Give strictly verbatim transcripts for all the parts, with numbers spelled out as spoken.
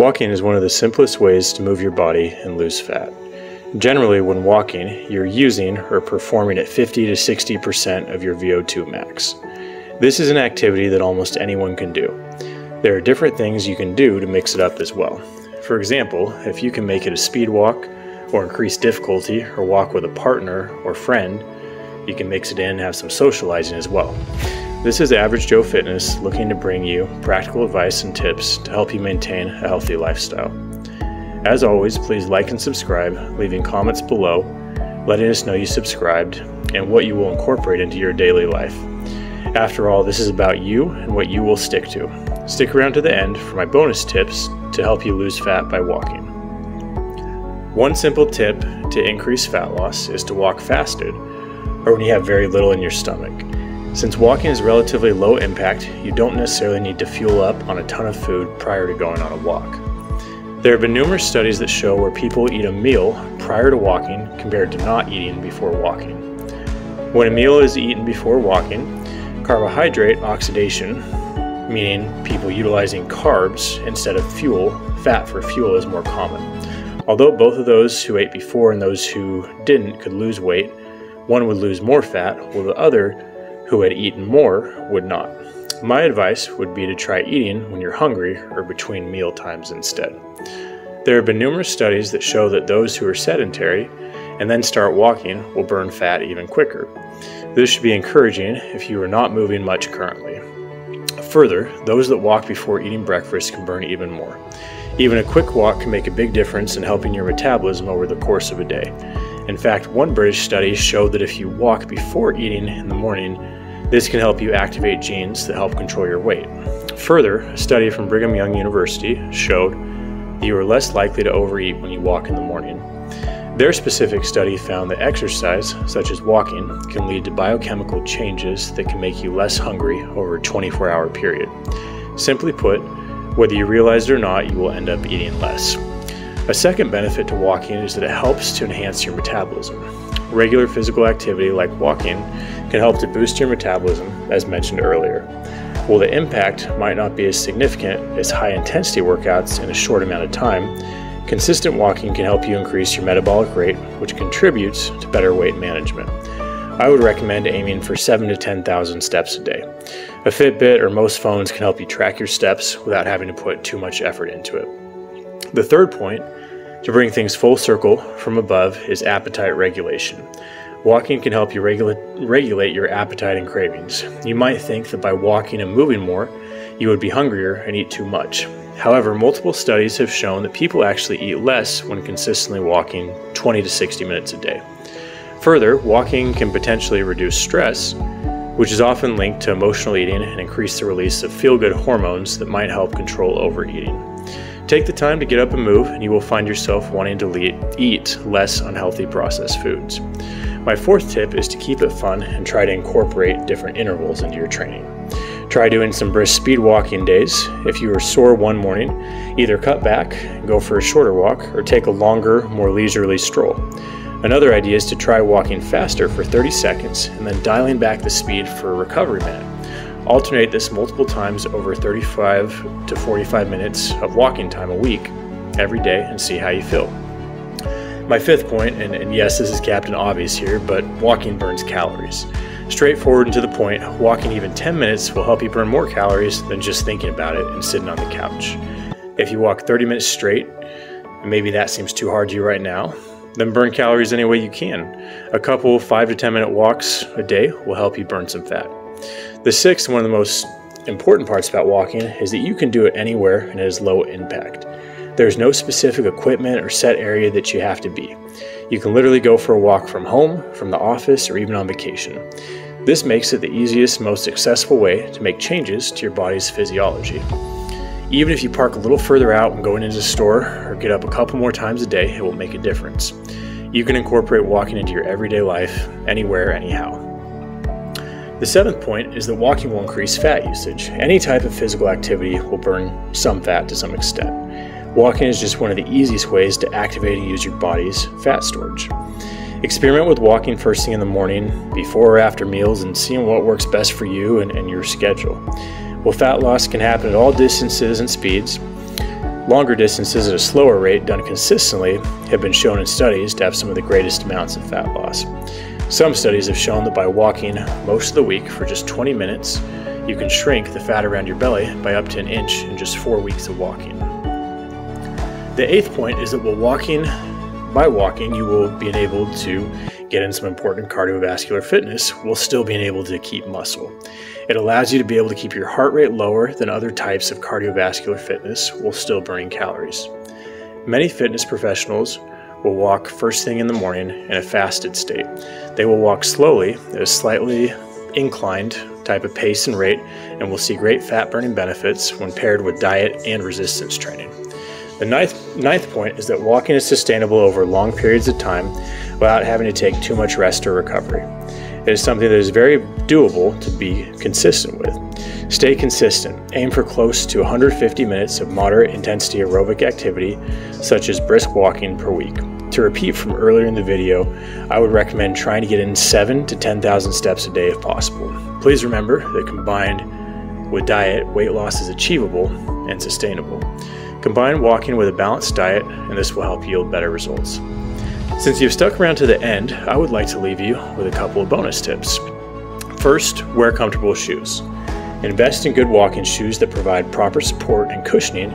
Walking is one of the simplest ways to move your body and lose fat. Generally, when walking, you're using or performing at fifty to sixty percent of your V O two max. This is an activity that almost anyone can do. There are different things you can do to mix it up as well. For example, if you can make it a speed walk, or increase difficulty, or walk with a partner or friend, you can mix it in and have some socializing as well. This is Average Joe Fitness, looking to bring you practical advice and tips to help you maintain a healthy lifestyle. As always, please like and subscribe, leaving comments below, letting us know you subscribed, and what you will incorporate into your daily life. After all, this is about you and what you will stick to. Stick around to the end for my bonus tips to help you lose fat by walking. One simple tip to increase fat loss is to walk fasted, or when you have very little in your stomach. Since walking is relatively low impact, you don't necessarily need to fuel up on a ton of food prior to going on a walk. There have been numerous studies that show where people eat a meal prior to walking compared to not eating before walking. When a meal is eaten before walking, carbohydrate oxidation, meaning people utilizing carbs instead of fuel, fat for fuel, is more common. Although both of those who ate before and those who didn't could lose weight, one would lose more fat while the other who had eaten more would not. My advice would be to try eating when you're hungry or between meal times instead. There have been numerous studies that show that those who are sedentary and then start walking will burn fat even quicker. This should be encouraging if you are not moving much currently. Further, those that walk before eating breakfast can burn even more. Even a quick walk can make a big difference in helping your metabolism over the course of a day. In fact, one British study showed that if you walk before eating in the morning, this can help you activate genes that help control your weight. Further, a study from Brigham Young University showed that you are less likely to overeat when you walk in the morning. Their specific study found that exercise, such as walking, can lead to biochemical changes that can make you less hungry over a twenty-four hour period. Simply put, whether you realize it or not, you will end up eating less. A second benefit to walking is that it helps to enhance your metabolism. Regular physical activity like walking can help to boost your metabolism, as mentioned earlier. While the impact might not be as significant as high-intensity workouts in a short amount of time, consistent walking can help you increase your metabolic rate, which contributes to better weight management. I would recommend aiming for seven to ten thousand steps a day. A Fitbit or most phones can help you track your steps without having to put too much effort into it. The third point, to bring things full circle from above, is appetite regulation. Walking can help you regula- regulate your appetite and cravings. You might think that by walking and moving more, you would be hungrier and eat too much. However, multiple studies have shown that people actually eat less when consistently walking twenty to sixty minutes a day. Further, walking can potentially reduce stress, which is often linked to emotional eating, and increase the release of feel-good hormones that might help control overeating. Take the time to get up and move, and you will find yourself wanting to eat less unhealthy processed foods. My fourth tip is to keep it fun and try to incorporate different intervals into your training. Try doing some brisk speed walking days. If you are sore one morning, either cut back, go for a shorter walk, or take a longer, more leisurely stroll. Another idea is to try walking faster for thirty seconds and then dialing back the speed for a recovery minute. Alternate this multiple times over thirty-five to forty-five minutes of walking time a week, every day, and see how you feel. My fifth point, and, and yes, this is Captain Obvious here, but walking burns calories. Straightforward and to the point, walking even ten minutes will help you burn more calories than just thinking about it and sitting on the couch. If you walk thirty minutes straight, and maybe that seems too hard to you right now, then burn calories any way you can. A couple five to ten minute walks a day will help you burn some fat. The sixth, one of the most important parts about walking, is that you can do it anywhere and it is low impact. There's no specific equipment or set area that you have to be. You can literally go for a walk from home, from the office, or even on vacation. This makes it the easiest, most accessible way to make changes to your body's physiology. Even if you park a little further out and go into the store or get up a couple more times a day, it will make a difference. You can incorporate walking into your everyday life, anywhere, anyhow. The seventh point is that walking will increase fat usage. Any type of physical activity will burn some fat to some extent. Walking is just one of the easiest ways to activate and use your body's fat storage. Experiment with walking first thing in the morning, before or after meals, and seeing what works best for you and, and your schedule. Well, fat loss can happen at all distances and speeds. Longer distances at a slower rate done consistently have been shown in studies to have some of the greatest amounts of fat loss. Some studies have shown that by walking most of the week for just twenty minutes, you can shrink the fat around your belly by up to an inch in just four weeks of walking. The eighth point is that while walking, by walking, you will be enabled to get in some important cardiovascular fitness while still being able to keep muscle. It allows you to be able to keep your heart rate lower than other types of cardiovascular fitness while still burning calories. Many fitness professionals will walk first thing in the morning in a fasted state. They will walk slowly at a slightly inclined type of pace and rate, and will see great fat burning benefits when paired with diet and resistance training. The ninth, ninth point is that walking is sustainable over long periods of time without having to take too much rest or recovery. It is something that is very doable to be consistent with. Stay consistent. Aim for close to one hundred fifty minutes of moderate intensity aerobic activity, such as brisk walking, per week. To repeat from earlier in the video, I would recommend trying to get in seven to ten thousand steps a day if possible. Please remember that combined with diet, weight loss is achievable and sustainable. Combine walking with a balanced diet, and this will help yield better results. Since you've stuck around to the end, I would like to leave you with a couple of bonus tips. First, wear comfortable shoes. Invest in good walking shoes that provide proper support and cushioning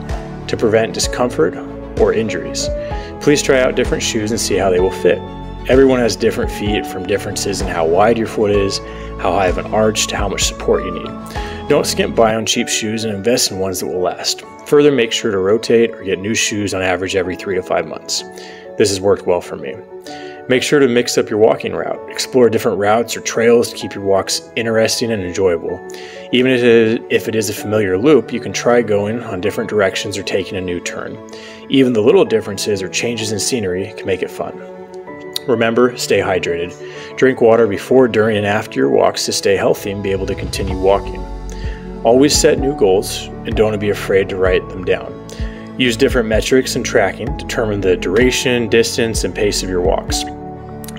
to prevent discomfort or injuries. Please try out different shoes and see how they will fit. Everyone has different feet, from differences in how wide your foot is, how high of an arch, to how much support you need. Don't skimp by on cheap shoes and invest in ones that will last. Further, make sure to rotate or get new shoes on average every three to five months. This has worked well for me. Make sure to mix up your walking route. Explore different routes or trails to keep your walks interesting and enjoyable. Even if it is a familiar loop, you can try going on different directions or taking a new turn. Even the little differences or changes in scenery can make it fun. Remember, stay hydrated. Drink water before, during, and after your walks to stay healthy and be able to continue walking. Always set new goals and don't be afraid to write them down. Use different metrics and tracking to determine the duration, distance, and pace of your walks.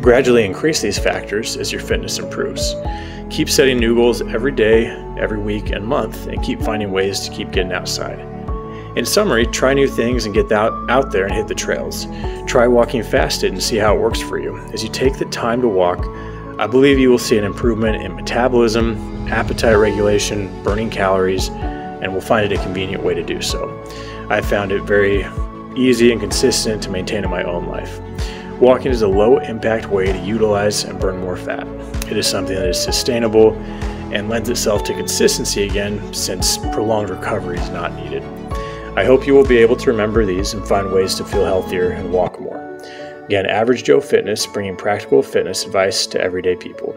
Gradually increase these factors as your fitness improves. Keep setting new goals every day, every week, and month, and keep finding ways to keep getting outside. In summary, try new things and get out, out there and hit the trails. Try walking fasted and see how it works for you. As you take the time to walk, I believe you will see an improvement in metabolism, appetite regulation, burning calories, and will find it a convenient way to do so. I found it very easy and consistent to maintain in my own life. Walking is a low impact way to utilize and burn more fat. It is something that is sustainable and lends itself to consistency again, since prolonged recovery is not needed. I hope you will be able to remember these and find ways to feel healthier and walk more. Again, Average Joe Fitness, bringing practical fitness advice to everyday people.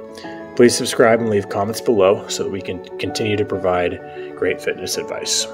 Please subscribe and leave comments below so that we can continue to provide great fitness advice.